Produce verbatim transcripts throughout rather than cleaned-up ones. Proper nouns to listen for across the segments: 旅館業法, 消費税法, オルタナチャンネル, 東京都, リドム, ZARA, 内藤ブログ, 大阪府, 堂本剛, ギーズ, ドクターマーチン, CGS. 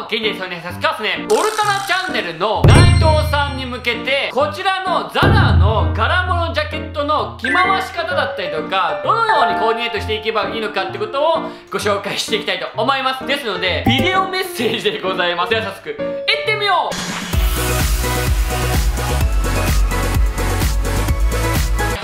のゲニですよね。さすがですね。オルタナチャンネルの内藤さんに向けて、こちらの ザラ の柄物ジャケットの着回し方だったりとか、どのようにコーディネートしていけばいいのかってことをご紹介していきたいと思います。ですので、ビデオメッセージでございます。では早速、行ってみよう。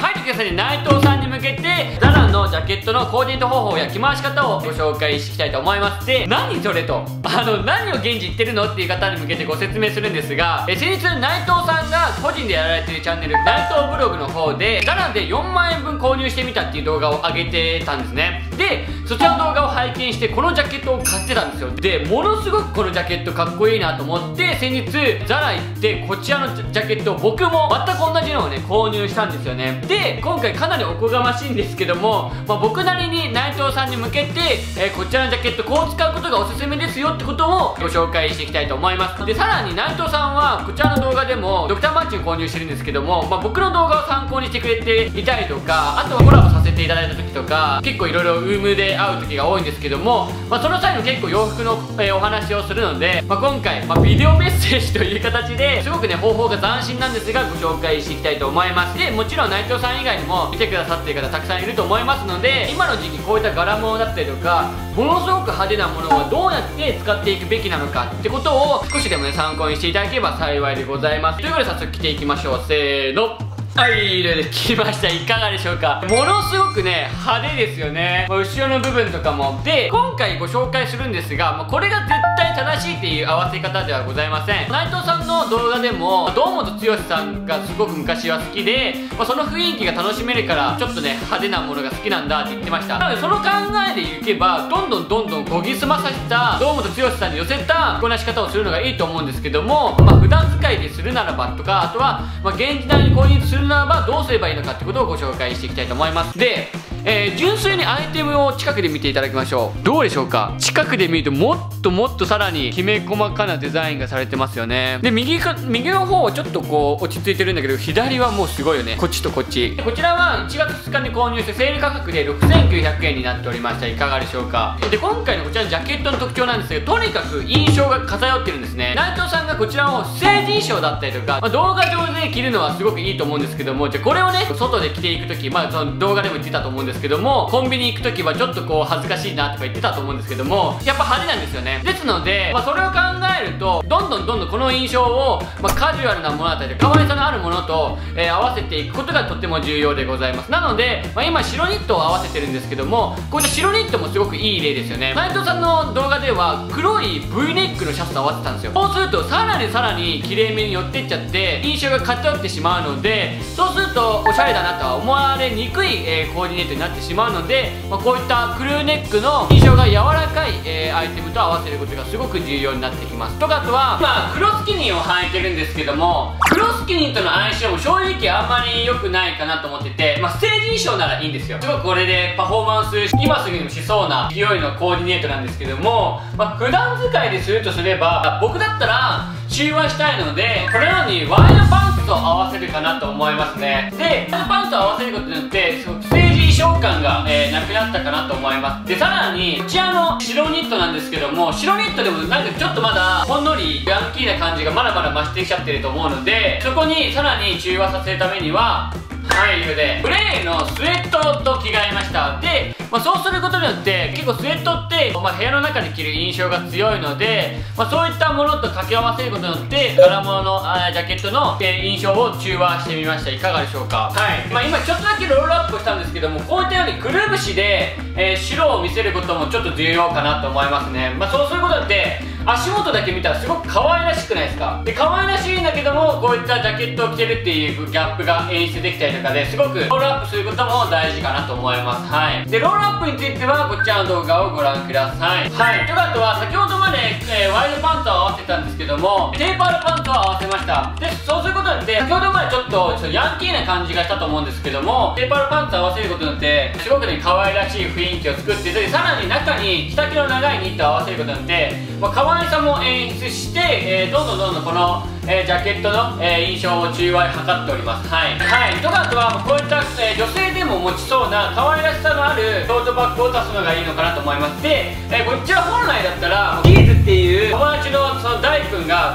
はい、ということでですね、内藤さんに向けて、ザラ のジャケットのコーディネート方法や着回し方をご紹介していきたいと思います。で、何それと、あの、何を現地言ってるのっていう方に向けてご説明するんですが、え先日内藤さんが個人でやられてるチャンネル、内藤ブログの方で ザラ でよんまんえんぶん購入してみたっていう動画を上げてたんですね。で、そちらの動画を拝見して、このジャケットを買ってたんですよ。で、ものすごくこのジャケットかっこいいなと思って、先日 ザラ 行ってこちらのジャケットを僕も全く同じのをね購入したんですよね。で、今回かなりおこがましいんですけども、まあ、僕なりに内藤さんに向けて、えー、こちらのジャケットこう使うことがおすすめですよってことをご紹介していきたいと思います。で、さらに内藤さんはこちらの動画でもドクターマーチン購入してるんですけども、まあ、僕の動画を参考にしてくれていたりとか、あとはコラボさせていただいた時とか、結構いろいろウームで会う時が多いんですけども、まあ、その際の結構洋服の、えー、お話をするので、まあ、今回、まあ、ビデオメッセージという形ですごくね方法が斬新なんですがご紹介していきたいと思います。で、もちろん内藤さん以外にも見てくださっている方たくさんいると思いますますので、今の時期こういった柄物だったりとか、ものすごく派手なものはどうやって使っていくべきなのかってことを少しでもね参考にしていただければ幸いでございます。ということで早速着ていきましょう。せーの。はい、ということで着ました。いかがでしょうか。ものすごくね派手ですよね。後ろの部分とかも。で、今回ご紹介するんですが、まあ、これが絶対正しいっていう合わせ方ではございません。内藤さんの動画でも堂本剛さんがすごく昔は好きで、まあ、その雰囲気が楽しめるからちょっとね派手なものが好きなんだって言ってました。なので、その考えでいけばどんどんどんどん研ぎ澄まさせた堂本剛さんに寄せた着こなし方をするのがいいと思うんですけども、まあ、普段使いでするならばとか、あとは、まあ、現時代に購入するならばどうすればいいのかってことをご紹介していきたいと思います。で、えー、純粋にアイテムを近くで見ていただきましょう。どうでしょうか。近くで見るともっともっとさらにきめ細かなデザインがされてますよね。で、右か右の方はちょっとこう落ち着いてるんだけど、左はもうすごいよね。こっちとこっち。で、こちらはいちがつふつかに購入してセール価格でろくせんきゅうひゃくえんになっておりました。いかがでしょうか。で、今回のこちらのジャケットの特徴なんですけど、とにかく印象が偏ってるんですね。内藤さんがこちらを成人賞だったりとか、まあ、動画上で着るのはすごくいいと思うんですけども、じゃあこれをね外で着ていく時、まあその動画でも言ってたと思うんですけども、コンビニ行く時はちょっとこう恥ずかしいなとか言ってたと思うんですけども、やっぱ派手なんですよね。ですので、まあ、それを考えるとどんどんどんどんこの印象を、まあ、カジュアルなものだったり可愛さのあるものと、えー、合わせていくことがとっても重要でございます。なので、まあ、今白ニットを合わせてるんですけども、こういった白ニットもすごくいい例ですよね。内藤さんの動画では黒い ブイ ネックのシャツと合わせてたんですよ。そうするとさらにさらにきれいめに寄ってっちゃって印象が偏ってしまうので、そうするとおしゃれだなとは思われにくい、えー、コーディネートになってしまうので、まあ、こういったクルーネックの印象が柔らかい、えー、アイテムと合わせることがすごく重要になってきます。とか、あとは今黒スキニーを履いてるんですけども、黒スキニーとの相性も正直あんまり良くないかなと思ってて、まあ、成人賞ならいいんですよ。すごくこれでパフォーマンス今すぐにもしそうな勢いのコーディネートなんですけども、まあ、普段使いでするとすれば、僕だったら中和したいので、このようにワイドパンツと合わせるかなと思いますね。で、ワイドパンツと合わせることによってすごくステージ衣装感が、えー、なくなったかなと思います。で、さらにこちらの白ニットなんですけども、白ニットでもなんかちょっとまだほんのりヤンキーな感じがまだまだ増してきちゃってると思うので、そこにさらに中和させるためには、はい、ということでグレーのスウェットと着替えました。で、まあ、そうすることによって結構スウェットって、まあ、部屋の中で着る印象が強いので、まあ、そういったものと掛け合わせることによって柄物のジャケットの、えー、印象を中和してみました。いかがでしょうか。はい、まあ、今ちょっとだけロールアップしたんですけども、こういったようにくるぶしで、えー、白を見せることもちょっと重要かなと思いますね。まあ、そうすることによって足元だけ見たらすごく可愛らしくないですか。で、可愛らしいんだけども、こういったジャケットを着てるっていうギャップが演出できたりとかで、すごくロールアップすることも大事かなと思います。はい。で、ロールアップについてはこちらの動画をご覧ください。はい。ということは、先ほどまで、えー、ワイドパンツを合わせたんですけども、テーパードパンツを合わせました。で、そうすることによって、先ほどまでちょっと、ちょっとヤンキーな感じがしたと思うんですけども、テーパードパンツを合わせることによって、すごくね、可愛らしい雰囲気を作って、で、さらに中に着丈の長いニットを合わせることによって、まあ、可愛可愛さも演出して、えー、どんどんどんどんこの、えー、ジャケットの、えー、印象を中和に図っております。はい、はい、とか、あとはこういった、えー、女性でも持ちそうな可愛らしさのあるショートバッグを出すのがいいのかなと思います。で、えー、こっちは本来だったらギーズっていう友達の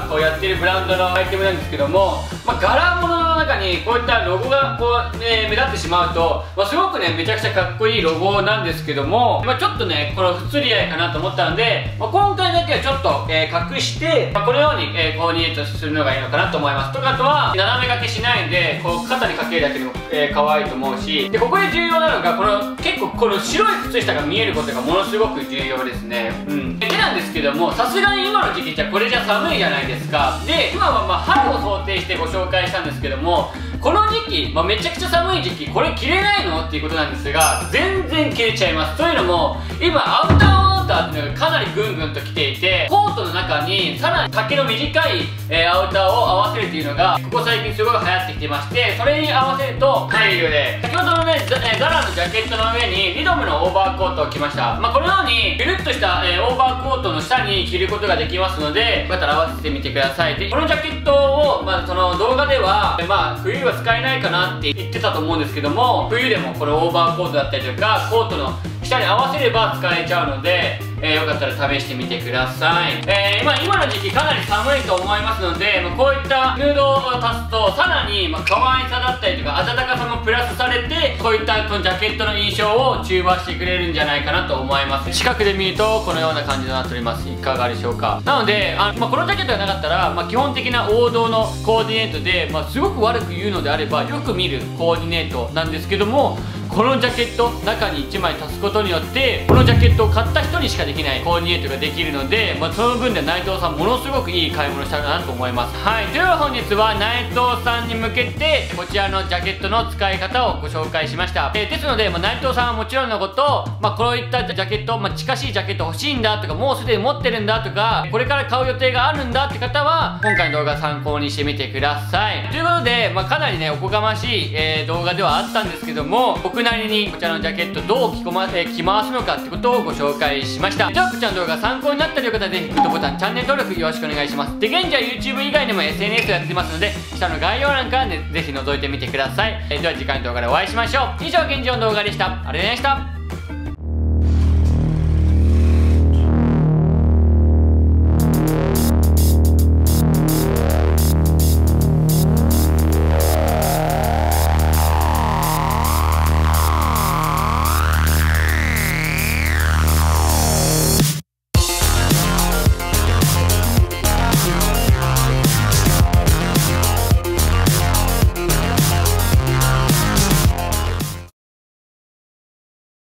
ザラをやってるブランドのアイテムなんですけども、まあ、柄物の中にこういったロゴがこう、ね、目立ってしまうと、まあ、すごくねめちゃくちゃかっこいいロゴなんですけども、まあ、ちょっとねこれ不釣り合いかなと思ったんで、まあ、今回だけはちょっと、えー、隠して、まあ、このように、えー、コーディネートするのがいいのかなと思います。とかあとは斜め掛けしないんでこう肩にかけるだけでも、えー、可愛いと思うし、でここで重要なのがこの結構この白い靴下が見えることがものすごく重要ですね。うんでなんですけども、さすがに今の時期じゃこれじゃ寒いじゃないですか。で今はまあ春を想定してご紹介したんですけども、この時期、まあ、めちゃくちゃ寒い時期これ着れないのっていうことなんですが、全然着れちゃいます。というのも今アウターっていうのがかなりぐんぐんときていて、コートの中にさらに丈の短い、えー、アウターを合わせるっていうのがここ最近すごい流行ってきてまして、それに合わせると配慮で先ほどのね ザラ のジャケットの上にリドムのオーバーコートを着ました。まあ、このようにゆるっとした、えー、オーバーコートの下に着ることができますので、よかったら合わせてみてください。でこのジャケットを、まあ、その動画では、まあ、冬は使えないかなって言ってたと思うんですけども、冬でもこれオーバーコートだったりとかコートの下に合わせれば使えちゃうので、えー、よかったら試してみてください。えー、今今の時期かなり寒いと思いますので、まあ、こういったフードを足すとさらにまあ可愛さだったりとか温かさもプラスされて、こういったこのジャケットの印象を中和してくれるんじゃないかなと思います。近くで見るとこのような感じとなっております。いかがでしょうか。なのであの、まあ、このジャケットがなかったら、まあ、基本的な王道のコーディネートで、まあ、すごく悪く言うのであればよく見るコーディネートなんですけども、このジャケット中にいちまい足すことによってこのジャケットを買った人にしかできないコーディネートができるので、まあ、その分で内藤さんものすごくいい買い物したなと思います。はい、では本日は内藤さんに向けてこちらのジャケットの使い方をご紹介しました。えー、ですので、まあ、内藤さんはもちろんのこと、まあ、こういったジャケット、まあ、近しいジャケット欲しいんだとかもうすでに持ってるんだとかこれから買う予定があるんだって方は今回の動画参考にしてみてください。ということで、まあ、かなりねおこがましい、えー、動画ではあったんですけども、僕なりにこちらのジャケットどう着こませ着回すのかってことをご紹介しました。じゃあこちらの動画参考になったという方はぜひグッドボタン、チャンネル登録よろしくお願いします。で現在 YouTube 以外でも エスエヌエス やってますので下の概要欄から、ね、ぜひ覗いてみてください。えでは次回の動画でお会いしましょう。以上現状の動画でした。ありがとうございました。